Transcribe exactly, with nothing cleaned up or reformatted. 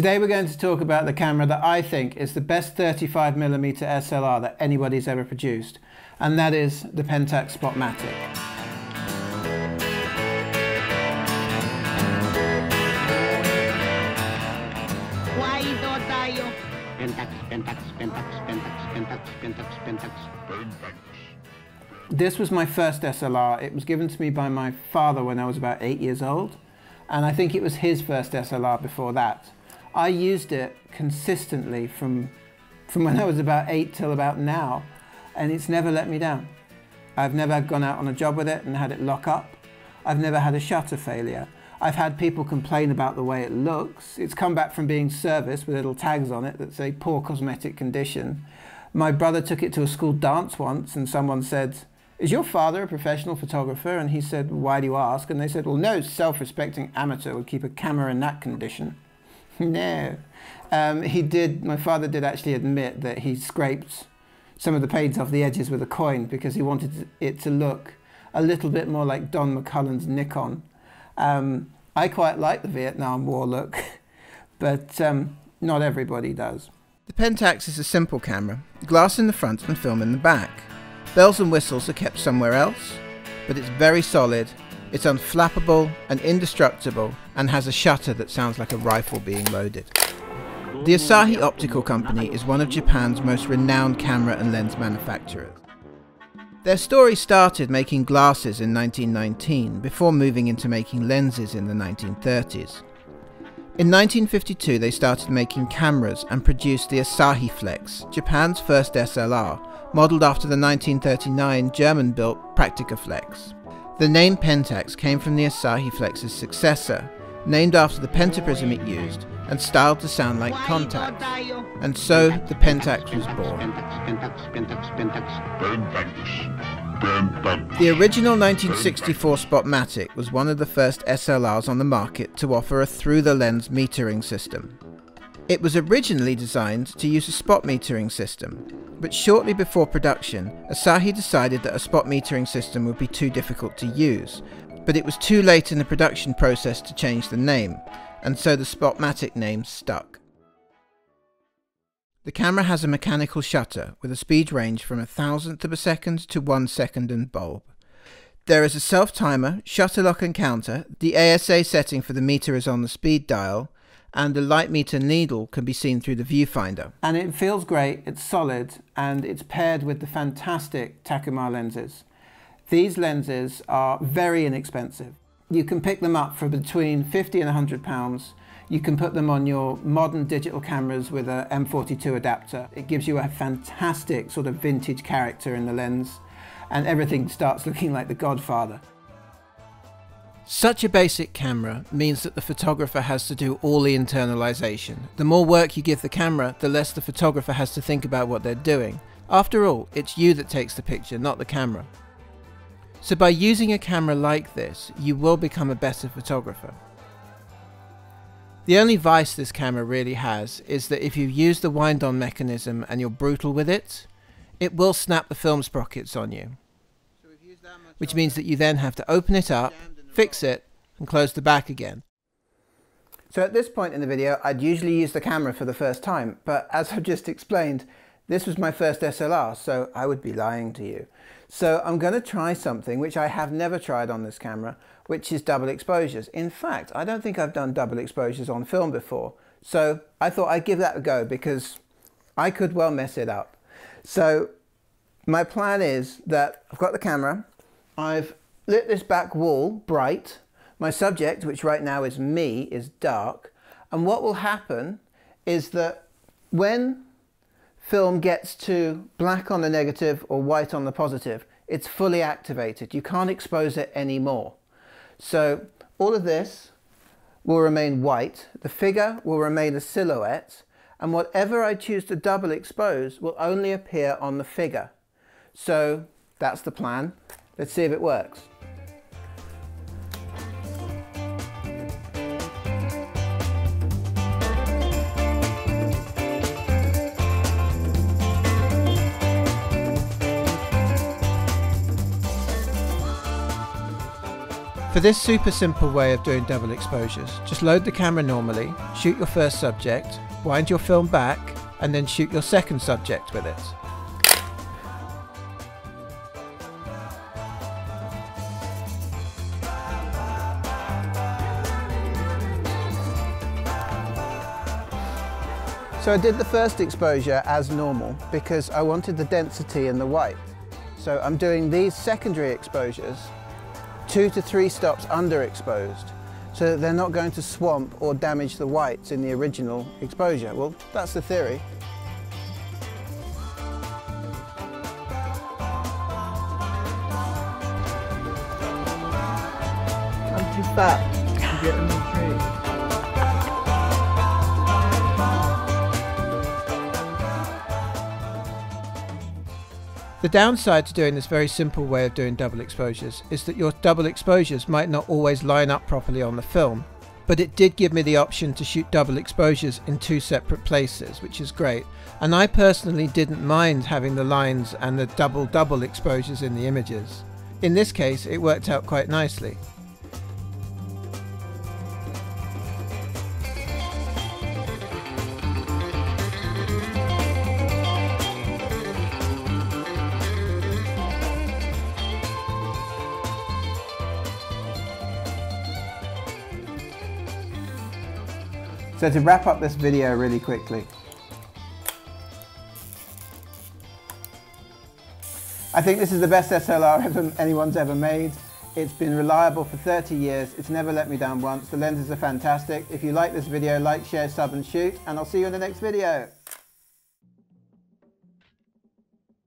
Today we're going to talk about the camera that I think is the best thirty-five millimeter S L R that anybody's ever produced, and that is the Pentax Spotmatic. Pentax, Pentax, Pentax, Pentax, Pentax, Pentax, Pentax, Pentax. This was my first S L R. It was given to me by my father when I was about eight years old, and I think it was his first S L R before that. I used it consistently from, from when I was about eight till about now, and it's never let me down. I've never gone out on a job with it and had it lock up. I've never had a shutter failure. I've had people complain about the way it looks. It's come back from being serviced with little tags on it that say poor cosmetic condition. My brother took it to a school dance once and someone said, "Is your father a professional photographer?" And he said, "Why do you ask?" And they said, "Well, no self-respecting amateur would keep a camera in that condition." No. Um, he did, my father did actually admit that he scraped some of the paint off the edges with a coin because he wanted it to look a little bit more like Don McCullen's Nikon. Um, I quite like the Vietnam War look, but um, not everybody does. The Pentax is a simple camera, glass in the front and film in the back. Bells and whistles are kept somewhere else, but it's very solid, it's unflappable and indestructible, and has a shutter that sounds like a rifle being loaded. The Asahi Optical Company is one of Japan's most renowned camera and lens manufacturers. Their story started making glasses in nineteen nineteen, before moving into making lenses in the nineteen thirties. In nineteen fifty-two they started making cameras and produced the Asahi Flex, Japan's first S L R, modelled after the nineteen thirty-nine German-built Praktica Flex. The name Pentax came from the Asahi Flex's successor, named after the pentaprism it used and styled to sound like Contax, and so the Pentax was born. The original nineteen sixty-four Spotmatic was one of the first S L Rs on the market to offer a through-the-lens metering system. It was originally designed to use a spot metering system, but shortly before production, Asahi decided that a spot metering system would be too difficult to use, but it was too late in the production process to change the name, and so the Spotmatic name stuck. The camera has a mechanical shutter with a speed range from a thousandth of a second to one second and bulb. There is a self-timer, shutter lock and counter, the A S A setting for the meter is on the speed dial, and the light meter needle can be seen through the viewfinder. And it feels great, it's solid, and it's paired with the fantastic Takumar lenses. These lenses are very inexpensive. You can pick them up for between fifty and a hundred pounds. You can put them on your modern digital cameras with a M forty-two adapter. It gives you a fantastic sort of vintage character in the lens, and everything starts looking like the Godfather. Such a basic camera means that the photographer has to do all the internalization. The more work you give the camera, the less the photographer has to think about what they're doing. After all, it's you that takes the picture, not the camera. So by using a camera like this, you will become a better photographer. The only vice this camera really has is that if you use the wind-on mechanism and you're brutal with it, it will snap the film sprockets on you. Which means that you then have to open it up, fix it, and close the back again. So at this point in the video, I'd usually use the camera for the first time, but as I've just explained, this was my first S L R, so I would be lying to you. So I'm going to try something which I have never tried on this camera, which is double exposures. In fact, I don't think I've done double exposures on film before. So I thought I'd give that a go because I could well mess it up. So my plan is that I've got the camera, I've lit this back wall bright, my subject, which right now is me, is dark, and what will happen is that when film gets to black on the negative or white on the positive, it's fully activated. You can't expose it anymore. So all of this will remain white, the figure will remain a silhouette, and whatever I choose to double expose will only appear on the figure. So that's the plan. Let's see if it works. For For this super simple way of doing double exposures, just load the camera normally, shoot your first subject, wind your film back, and then shoot your second subject with it. So I did the first exposure as normal because I wanted the density and the white. So I'm doing these secondary exposures two to three stops underexposed, so that they're not going to swamp or damage the whites in the original exposure. Well, that's the theory. I'm too fat. I'm getting the tree. The downside to doing this very simple way of doing double exposures is that your double exposures might not always line up properly on the film, but it did give me the option to shoot double exposures in two separate places, which is great, and I personally didn't mind having the lines and the double double exposures in the images. In this case, it worked out quite nicely. So to wrap up this video really quickly, I think this is the best S L R ever, anyone's ever made. It's been reliable for thirty years, it's never let me down once, the lenses are fantastic. If you like this video, like, share, sub and shoot, and I'll see you in the next video.